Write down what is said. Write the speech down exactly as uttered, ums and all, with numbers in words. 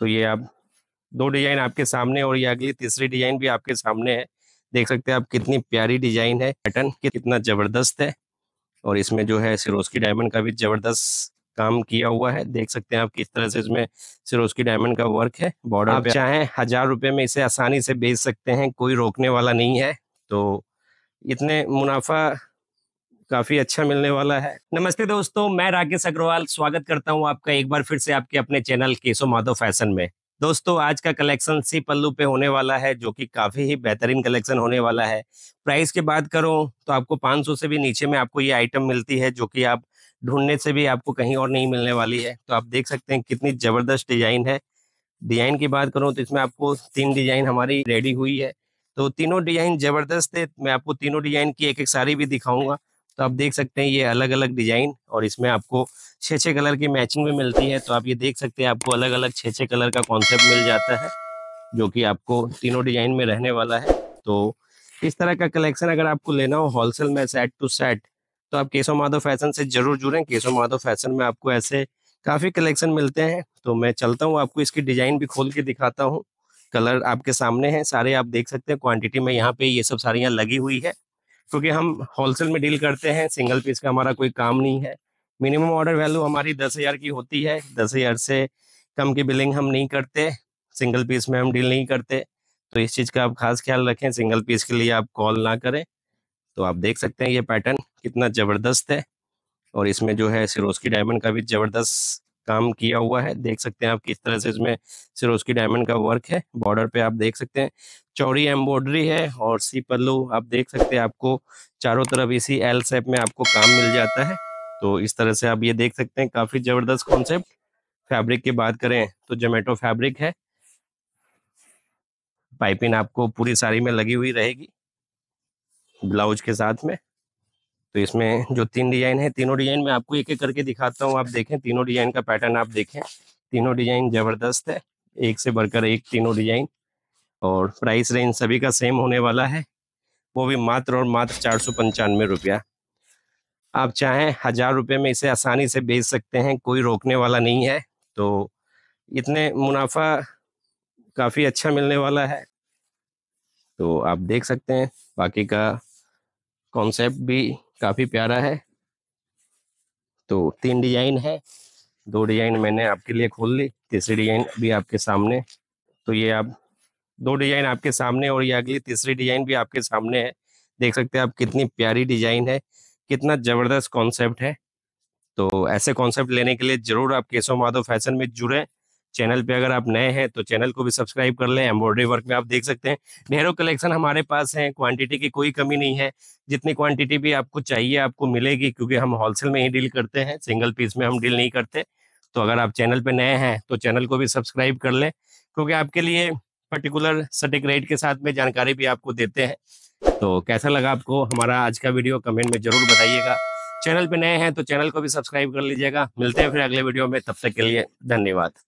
तो ये आप दो डिजाइन आपके सामने और ये अगली तीसरी डिजाइन भी आपके सामने है। देख सकते हैं आप कितनी प्यारी डिजाइन है, पैटर्न कितना जबरदस्त है और इसमें जो है स्वारोस्की डायमंड का भी जबरदस्त काम किया हुआ है। देख सकते हैं आप किस तरह से इसमें स्वारोस्की डायमंड का वर्क है। बॉर्डर आप चाहें हजार रुपए में इसे आसानी से बेच सकते हैं, कोई रोकने वाला नहीं है, तो इतने मुनाफा काफी अच्छा मिलने वाला है। नमस्ते दोस्तों, मैं राकेश अग्रवाल स्वागत करता हूं आपका एक बार फिर से आपके अपने चैनल केशव माधव फैशन में। दोस्तों आज का कलेक्शन सी पल्लू पे होने वाला है जो कि काफी ही बेहतरीन कलेक्शन होने वाला है। प्राइस की बात करूं तो आपको पाँच सौ से भी नीचे में आपको ये आइटम मिलती है जो कि आप ढूंढने से भी आपको कहीं और नहीं मिलने वाली है। तो आप देख सकते हैं कितनी जबरदस्त डिजाइन है। डिजाइन की बात करूं तो इसमें आपको तीन डिजाइन हमारी रेडी हुई है, तो तीनों डिजाइन जबरदस्त है। मैं आपको तीनों डिजाइन की एक एक साड़ी भी दिखाऊंगा। तो आप देख सकते हैं ये अलग अलग डिजाइन और इसमें आपको छः छः कलर की मैचिंग भी मिलती है। तो आप ये देख सकते हैं आपको अलग अलग छः छः कलर का कॉन्सेप्ट मिल जाता है जो कि आपको तीनों डिजाइन में रहने वाला है। तो इस तरह का कलेक्शन अगर आपको लेना हो होलसेल में सेट टू सेट तो आप केशव माधव फैशन से जरूर जुड़ें। केशव माधव फैशन में आपको ऐसे काफ़ी कलेक्शन मिलते हैं। तो मैं चलता हूँ आपको इसकी डिजाइन भी खोल के दिखाता हूँ। कलर आपके सामने हैं सारे, आप देख सकते हैं क्वान्टिटी में यहाँ पे ये सब साड़ियाँ लगी हुई है क्योंकि हम होलसेल में डील करते हैं, सिंगल पीस का हमारा कोई काम नहीं है। मिनिमम ऑर्डर वैल्यू हमारी दस हज़ार की होती है, दस हज़ार से कम की बिलिंग हम नहीं करते, सिंगल पीस में हम डील नहीं करते। तो इस चीज़ का आप खास ख्याल रखें, सिंगल पीस के लिए आप कॉल ना करें। तो आप देख सकते हैं ये पैटर्न कितना ज़बरदस्त है और इसमें जो है स्वारोस्की डायमंड का भी ज़बरदस्त काम किया हुआ है। देख सकते हैं आप किस तरह से इसमें स्वारोस्की डायमंड का वर्क है। बॉर्डर पे आप देख सकते हैं चौड़ी एम्ब्रॉयडरी है और सी पल्लू आप देख सकते हैं आपको चारों तरफ इसी एल शेप में आपको काम मिल जाता है। तो इस तरह से आप ये देख सकते हैं काफी जबरदस्त कॉन्सेप्ट। फैब्रिक की बात करें तो जोमेटो फैब्रिक है। पाइपिंग आपको पूरी साड़ी में लगी हुई रहेगी ब्लाउज के साथ में। तो इसमें जो तीन डिजाइन है, तीनों डिजाइन में आपको एक एक करके दिखाता हूँ। आप देखें तीनों डिजाइन का पैटर्न, आप देखें तीनों डिजाइन जबरदस्त है, एक से बढ़कर एक तीनों डिजाइन। और प्राइस रेंज सभी का सेम होने वाला है, वो भी मात्र और मात्र चार सौ पंचानवे रुपया। आप चाहें हजार रुपये में इसे आसानी से बेच सकते हैं, कोई रोकने वाला नहीं है, तो इतने मुनाफा काफ़ी अच्छा मिलने वाला है। तो आप देख सकते हैं बाकी का कॉन्सेप्ट भी काफ़ी प्यारा है। तो तीन डिजाइन है, दो डिजाइन मैंने आपके लिए खोल ली, तीसरी डिजाइन भी आपके सामने। तो ये आप दो डिजाइन आपके सामने और ये अगली तीसरी डिजाइन भी आपके सामने है। देख सकते हैं आप कितनी प्यारी डिजाइन है, कितना ज़बरदस्त कॉन्सेप्ट है। तो ऐसे कॉन्सेप्ट लेने के लिए ज़रूर आप केशव माधव फैशन में जुड़ें। चैनल पे अगर आप नए हैं तो चैनल को भी सब्सक्राइब कर लें। एम्ब्रॉयडरी वर्क में आप देख सकते हैं ढेरों कलेक्शन हमारे पास हैं, क्वांटिटी की कोई कमी नहीं है। जितनी क्वांटिटी भी आपको चाहिए आपको मिलेगी क्योंकि हम होलसेल में ही डील करते हैं, सिंगल पीस में हम डील नहीं करते। तो अगर आप चैनल पे नए हैं तो चैनल को भी सब्सक्राइब कर लें क्योंकि आपके लिए पर्टिकुलर सटीक रेट के साथ में जानकारी भी आपको देते हैं। तो कैसा लगा आपको हमारा आज का वीडियो, कमेंट में जरूर बताइएगा। चैनल पे नए हैं तो चैनल को भी सब्सक्राइब कर लीजिएगा। मिलते हैं फिर अगले वीडियो में, तब तक के लिए धन्यवाद।